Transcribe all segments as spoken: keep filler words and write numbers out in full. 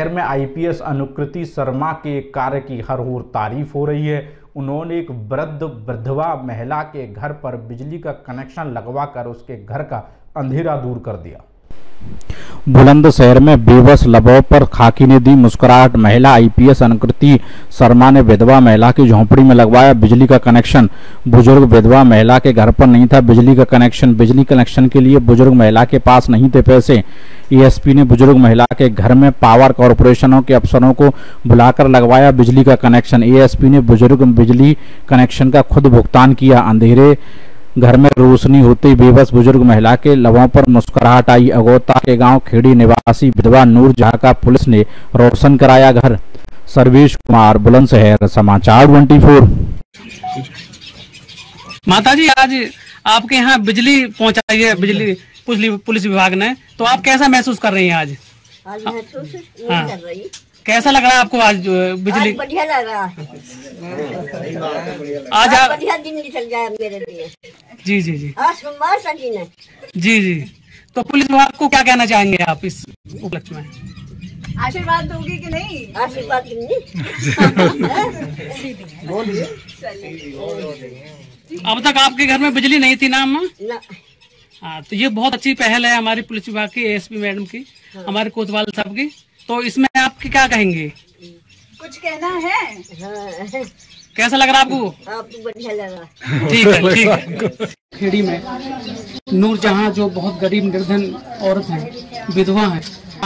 शहर में आईपीएस अनुकृति शर्मा के कार्य की हर ओर तारीफ हो रही है। उन्होंने एक वृद्ध वृद्धवा महिला के घर पर बिजली का कनेक्शन लगवाकर उसके घर का अंधेरा दूर कर दिया। बुलंदशहर में बेबस लबों पर खाकी ने दी मुस्कुराहट। महिला आईपीएस अनुकृति शर्मा ने विधवा महिला की झोंपड़ी में लगवाया बिजली का कनेक्शन। बुजुर्ग विधवा महिला के घर पर नहीं था बिजली का कनेक्शन। बिजली कनेक्शन के लिए बुजुर्ग महिला के पास नहीं थे पैसे। एएसपी ने बुजुर्ग महिला के घर में पावर कॉरपोरेशनों के अफसरों को बुलाकर लगवाया बिजली का कनेक्शन। एएसपी ने बुजुर्ग बिजली कनेक्शन का खुद भुगतान किया। अंधेरे घर में रोशनी होते ही बेबस बुजुर्ग महिला के लबों पर मुस्कुराहट आई। अगोता के गांव खेड़ी निवासी विधवा नूरजहाँ का पुलिस ने रोशन कराया घर। सर्वेश कुमार, बुलंदशहर, समाचार चौबीस। माताजी, आज आपके यहाँ बिजली पहुंचाई है बिजली पुलिस विभाग ने, तो आप कैसा महसूस कर रही हैं आज? आज महसूस हाँ। कर रही। कैसा लग रहा है आपको आज बिजली? आज बढ़िया लग रहा है। आज आप बढ़िया दिन निकल जाए मेरे लिए। जी जी जी आज सोमवार सजी ने। जी जी तो पुलिस विभाग को क्या कहना चाहेंगे आप इस उपलक्ष्य में? आशीर्वाद दोगे कि नहीं? आशीर्वाद देंगे। बोलिए। अब तक आपके घर में बिजली नहीं थी ना अम्मा? हाँ, तो ये बहुत अच्छी पहल है हमारी पुलिस विभाग की, एएसपी मैडम की, हमारे कोतवाल साहब की। तो इसमें आपके क्या कहेंगे? कुछ कहना है? हाँ। कैसा लग रहा है आपको? आपको बढ़िया लगा। ठीक है ठीक है। खेड़ी में नूरजहाँ जो बहुत गरीब निर्धन औरत हैं, विधवा हैं,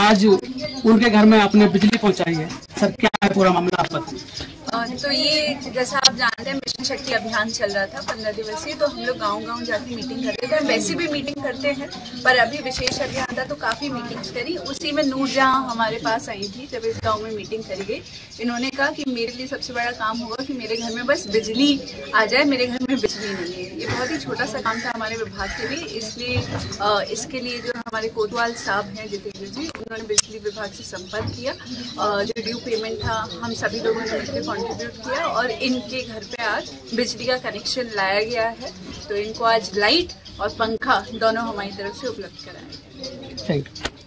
आज उनके घर में आपने बिजली पहुंचाई है। सर, क्या है पूरा मामला आपका? तो ये जैसा आप जानते हैं मिशन शक्ति अभियान चल रहा था पंद्रह दिवसीय, तो हम लोग गांव गांव जाके मीटिंग करते थे। वैसे भी मीटिंग करते हैं पर अभी विशेष अभियान था तो काफ़ी मीटिंग्स करी। उसी में नूरजहाँ हमारे पास आई थी। जब इस गाँव में मीटिंग करी गई, इन्होंने कहा कि मेरे लिए सबसे बड़ा काम होगा कि मेरे घर में बस बिजली आ जाए, मेरे घर में बिजली नहीं है। ये बहुत ही छोटा सा काम था हमारे विभाग के लिए, इसलिए इसके लिए जो हमारे कोतवाल साहब हैं जितेंद्र जी, उन्होंने बिजली विभाग से संपर्क किया। जो ड्यू पेमेंट था हम सभी लोगों ने मिलकर कॉन्ट्रीब्यूट किया और इनके घर पे आज बिजली का कनेक्शन लाया गया है। तो इनको आज लाइट और पंखा दोनों हमारी तरफ से उपलब्ध कराया गया।